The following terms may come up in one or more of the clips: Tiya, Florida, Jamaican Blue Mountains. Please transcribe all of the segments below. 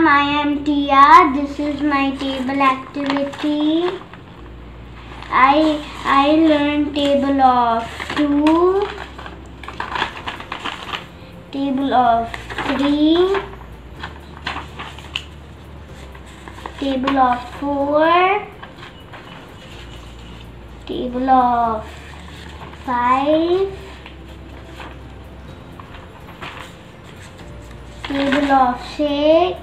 ma'am, I am Tiya. This is my table activity. I learned table of 2, table of 3, table of 4, table of 5, table of 6,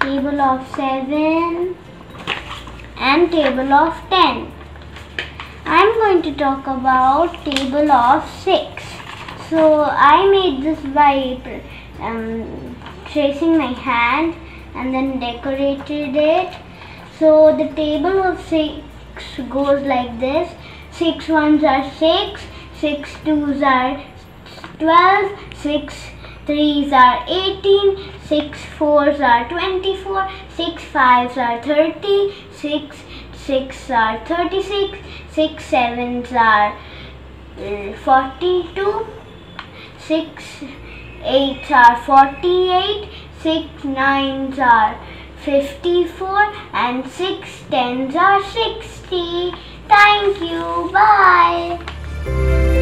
table of 7, and table of 10. I'm going to talk about table of 6. So I made this by tracing my hand and then decorated it. So the table of 6 goes like this: 6 ones are 6, 6 twos are 12, 6 3s are 18, 6 4s are 24, 6 5s are 30, 6 6s are 36, 6 7s are 42, 6 8s are 48, 6 9s are 54, and 6 10s are 60. Thank you. Bye.